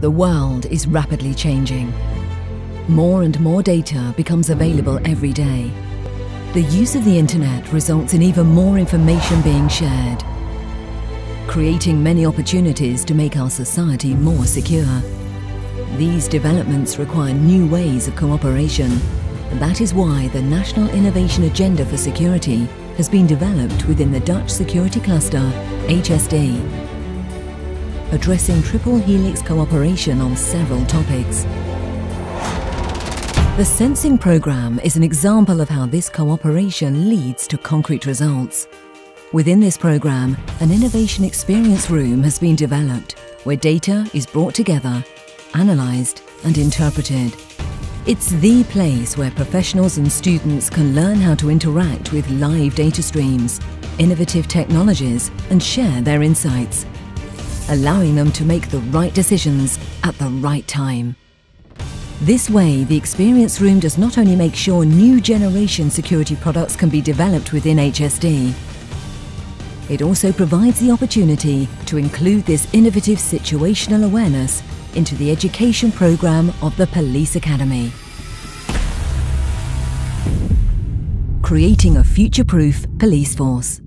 The world is rapidly changing. More and more data becomes available every day. The use of the internet results in even more information being shared, creating many opportunities to make our society more secure. These developments require new ways of cooperation, and that is why the National Innovation Agenda for Security has been developed within the Dutch Security Cluster, HSD, addressing triple helix cooperation on several topics. The Sensing Programme is an example of how this cooperation leads to concrete results. Within this programme, an innovation experience room has been developed where data is brought together, analysed and interpreted. It's the place where professionals and students can learn how to interact with live data streams, innovative technologies and share their insights, allowing them to make the right decisions at the right time. This way, the Experience Room does not only make sure new generation security products can be developed within HSD, it also provides the opportunity to include this innovative situational awareness into the education programme of the Police Academy, creating a future-proof police force.